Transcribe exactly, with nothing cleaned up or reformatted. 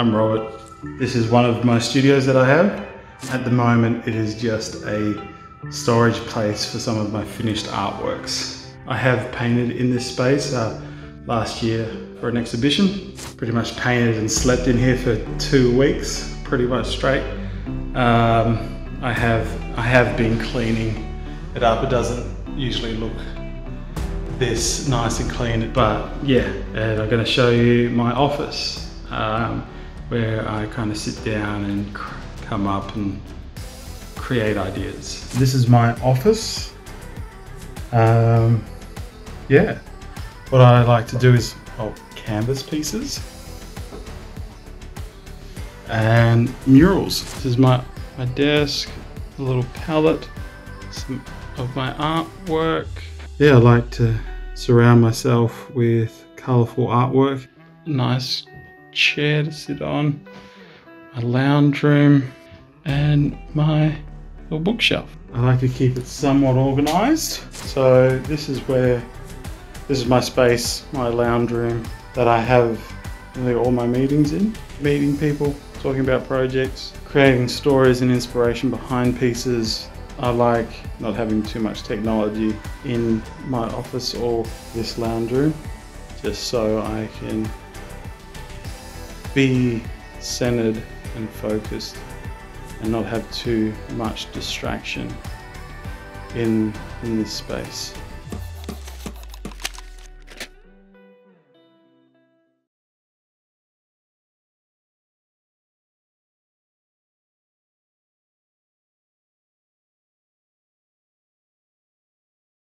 I'm Robert. This is one of my studios that I have. At the moment, it is just a storage place for some of my finished artworks. I have painted in this space uh, last year for an exhibition. Pretty much painted and slept in here for two weeks, pretty much straight. Um, I have I have been cleaning it up. It doesn't usually look this nice and clean, but yeah, and I'm going to show you my office um, where I kind of sit down and come up and create ideas. This is my office. Um, yeah, what I like to do is oh, canvas pieces and murals. This is my My desk, a little palette, some of my artwork. Yeah, I like to surround myself with colourful artwork. Nice chair to sit on, my lounge room, and my little bookshelf. I like to keep it somewhat organised. So this is where, this is my space, my lounge room that I have nearly all my meetings in. Meeting people, talking about projects, creating stories and inspiration behind pieces. I like not having too much technology in my office or this lounge room, just so I can be centered and focused and not have too much distraction in, in this space.